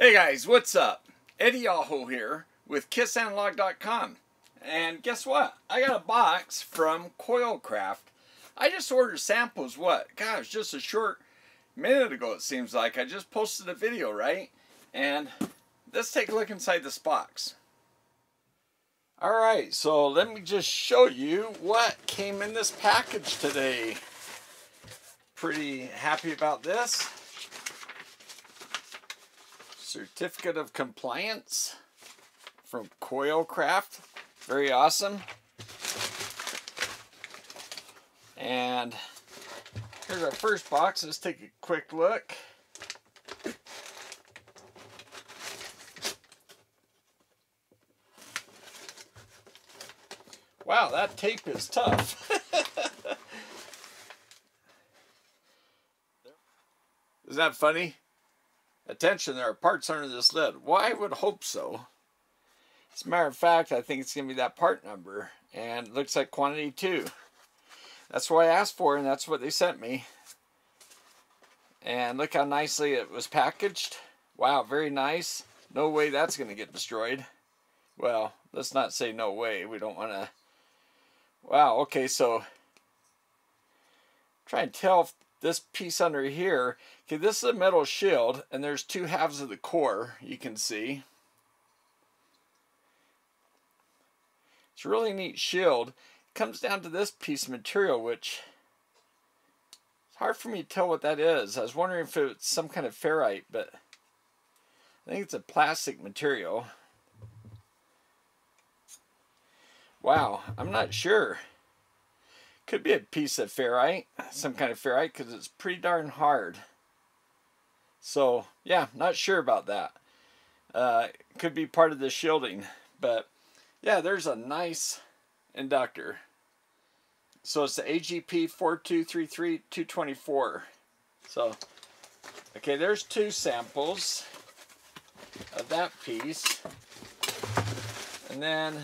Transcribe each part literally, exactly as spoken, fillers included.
Hey guys, what's up? Eddie Aho here with kiss analog dot com. And guess what? I got a box from Coilcraft. I just ordered samples, what? Gosh, just a short minute ago it seems like. I just posted a video, right? And let's take a look inside this box. Alright, so let me just show you what came in this package today. Pretty happy about this. Certificate of compliance from Coilcraft, very awesome. And here's our first box. Let's take a quick look. Wow, that tape is tough. Isn't that funny? Attention, there are parts under this lid. Well, I would hope so. As a matter of fact, I think it's going to be that part number. And it looks like quantity two. That's what I asked for, and that's what they sent me. And look how nicely it was packaged. Wow, very nice. No way that's going to get destroyed. Well, let's not say no way. We don't want to... Wow, okay, so... Try and tell... If this piece under here, okay, this is a metal shield, and there's two halves of the core, you can see. It's a really neat shield. It comes down to this piece of material, which it's hard for me to tell what that is. I was wondering if it's some kind of ferrite, but I think it's a plastic material. Wow, I'm not sure. Could be a piece of ferrite, some kind of ferrite, because it's pretty darn hard. So, yeah, not sure about that. Uh, could be part of the shielding. But, yeah, there's a nice inductor. So it's the A G P four two three three two two four. So, okay, there's two samples of that piece. And then...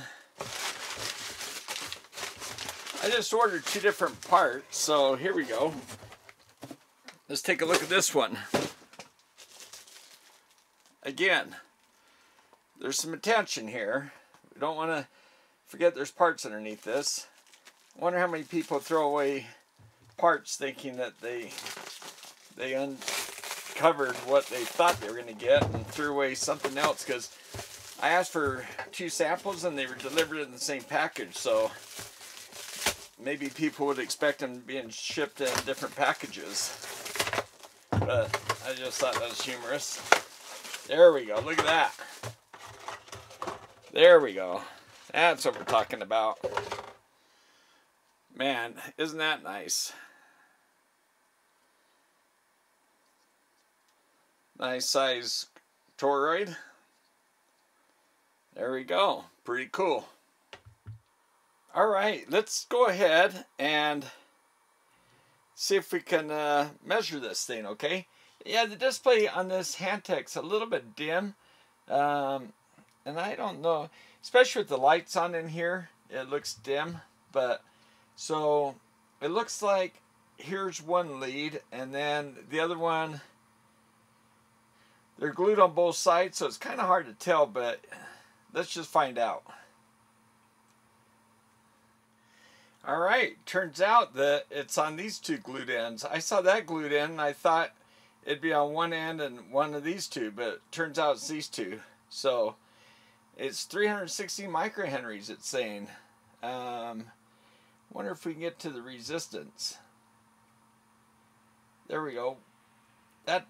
I just ordered two different parts, so here we go. Let's take a look at this one. Again, there's some attention here. We don't want to forget there's parts underneath this. I wonder how many people throw away parts thinking that they they uncovered what they thought they were going to get and threw away something else, because I asked for two samples and they were delivered in the same package, so... Maybe people would expect them being shipped in different packages. But I just thought that was humorous. There we go. Look at that. There we go. That's what we're talking about. Man, isn't that nice? Nice size toroid. There we go. Pretty cool. All right, let's go ahead and see if we can uh, measure this thing, okay? Yeah, the display on this Hantech's a little bit dim. Um, and I don't know, especially with the lights on in here, it looks dim. But, so, it looks like here's one lead, and then the other one, they're glued on both sides, so it's kind of hard to tell, but let's just find out. All right, turns out that it's on these two glued ends. I saw that glued end, and I thought it'd be on one end and one of these two, but it turns out it's these two. So it's three hundred sixty microhenries, it's saying. Um, wonder if we can get to the resistance. There we go. That,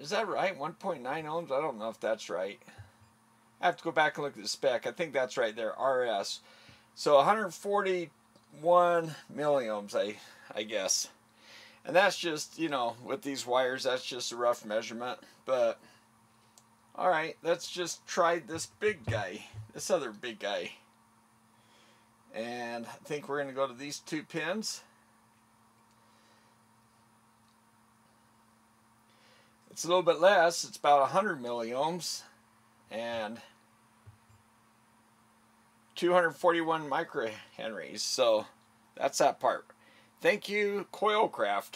is that right? one point nine ohms? I don't know if that's right. I have to go back and look at the spec. I think that's right there, R S. So one hundred forty one milliohms, I I guess, and that's just, you know, with these wires, that's just a rough measurement. But all right, let's just try this big guy, this other big guy, and I think we're going to go to these two pins. It's a little bit less. It's about one hundred milliohms and two hundred forty one microhenries, so that's that part. Thank you, Coilcraft.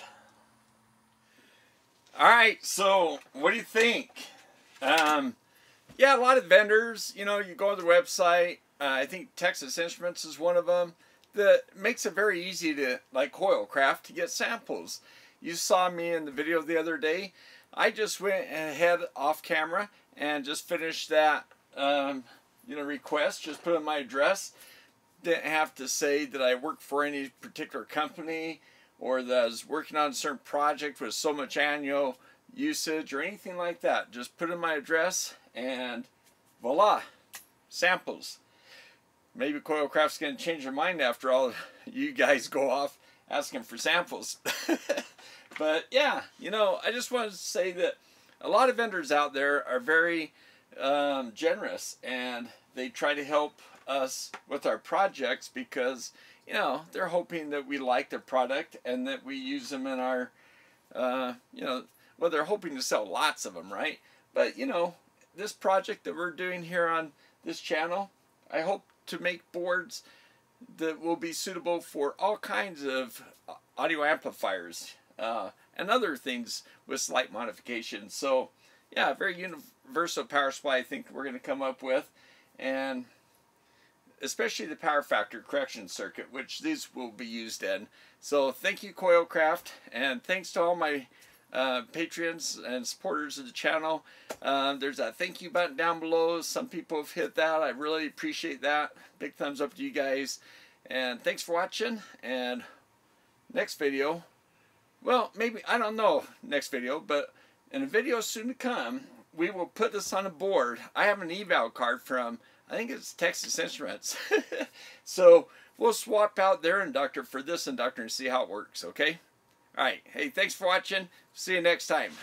All right, so what do you think? Um, yeah, a lot of vendors, you know, you go on their website. Uh, I think Texas Instruments is one of them. That makes it very easy to, like Coilcraft, to get samples. You saw me in the video the other day. I just went ahead off camera and just finished that um, you know, request. Just put in my address. Didn't have to say that I work for any particular company or that I was working on a certain project with so much annual usage or anything like that. Just put in my address and voila, samples. Maybe Coilcraft's going to change their mind after all you guys go off asking for samples. But yeah, you know, I just want to say that a lot of vendors out there are very um, generous, and they try to help us with our projects because, you know, they're hoping that we like their product and that we use them in our, uh, you know, well, they're hoping to sell lots of them, right? But, you know, this project that we're doing here on this channel, I hope to make boards that will be suitable for all kinds of audio amplifiers uh, and other things with slight modifications. So, yeah, very universal power supply I think we're going to come up with, and especially the power factor correction circuit, which these will be used in. So thank you, Coilcraft, and thanks to all my uh, patrons and supporters of the channel. Um, there's a thank you button down below. Some people have hit that. I really appreciate that. Big thumbs up to you guys, and thanks for watching. And next video, well, maybe, I don't know, next video, but in a video soon to come, we will put this on a board. I have an eval card from, I think it's Texas Instruments. So we'll swap out their inductor for this inductor and see how it works, okay? All right. Hey, thanks for watching. See you next time.